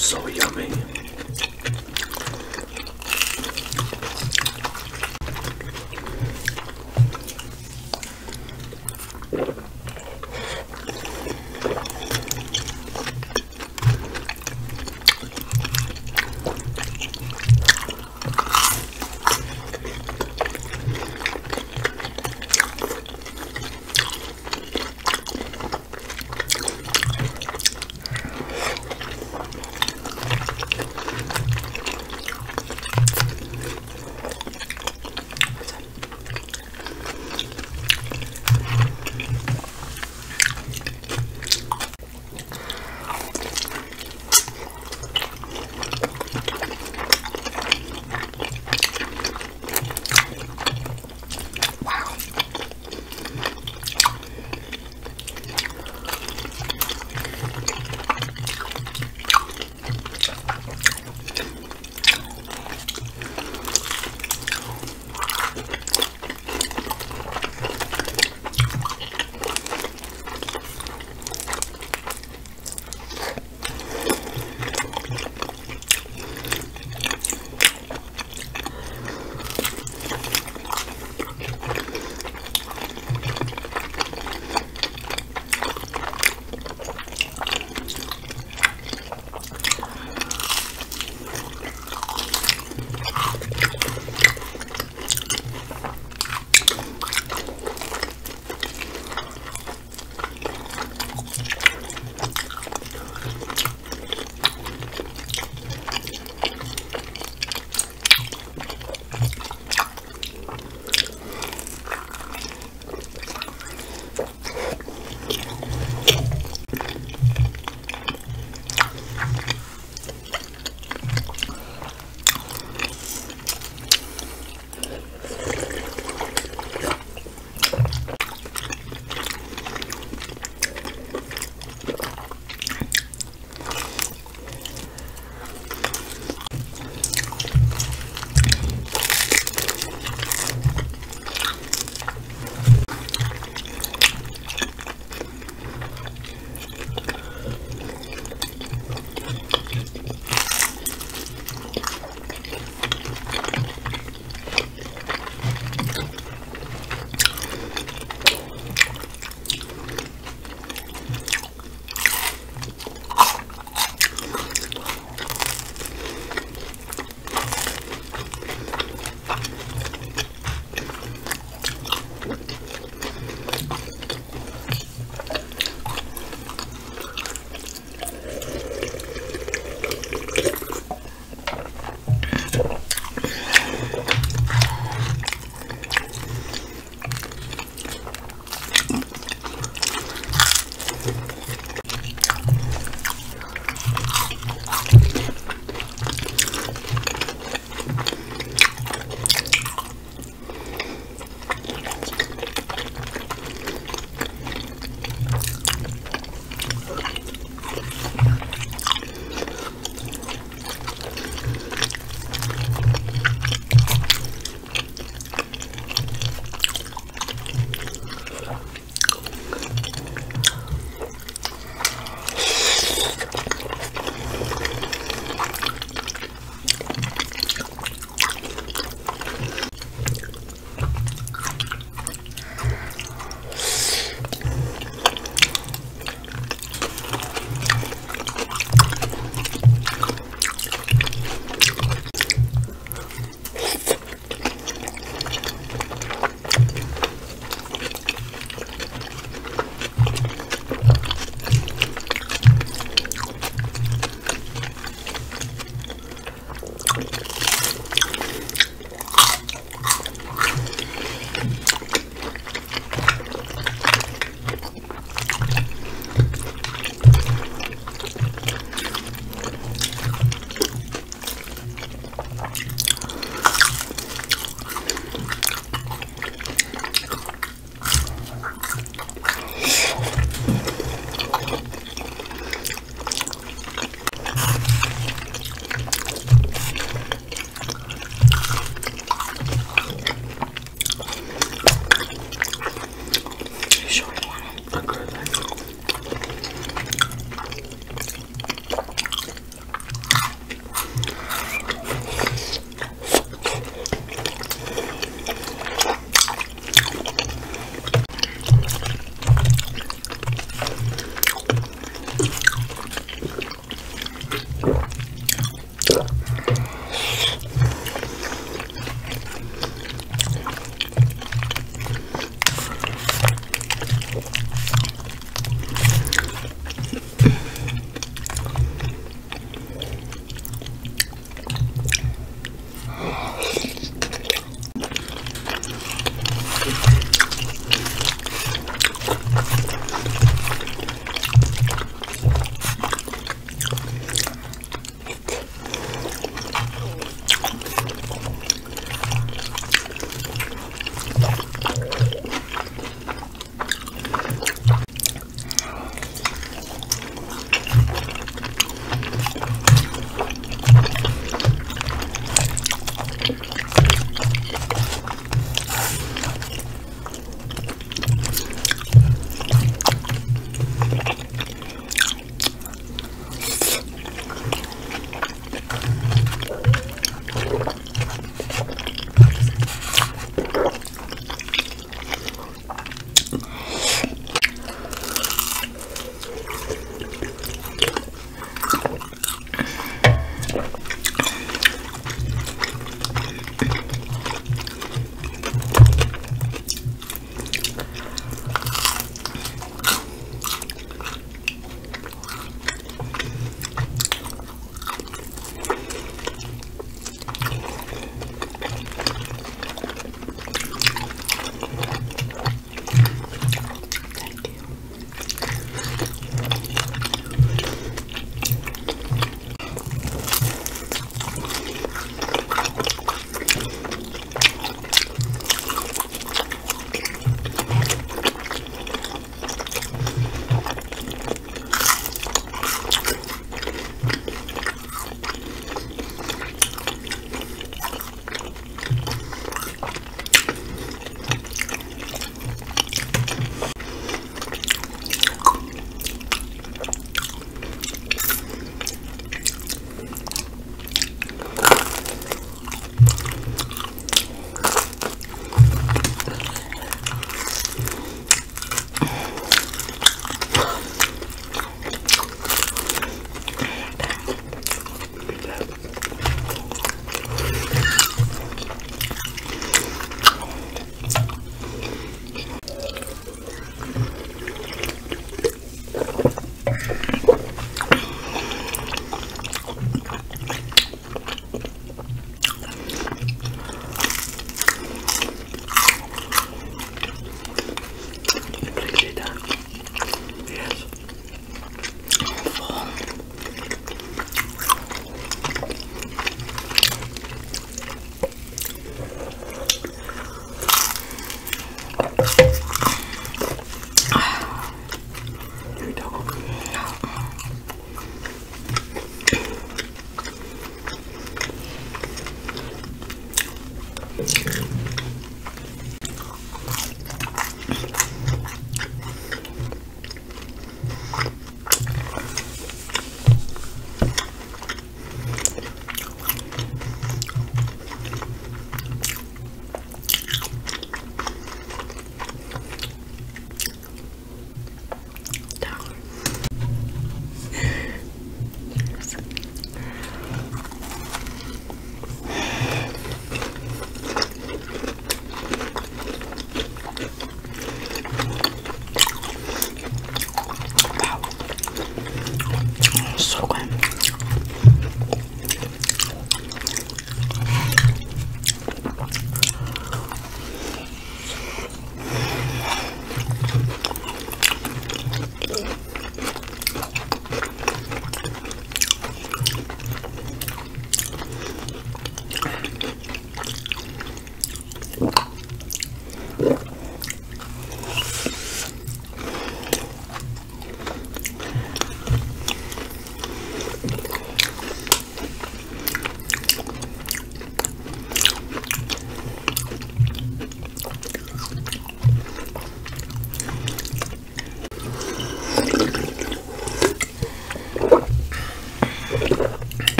So yummy.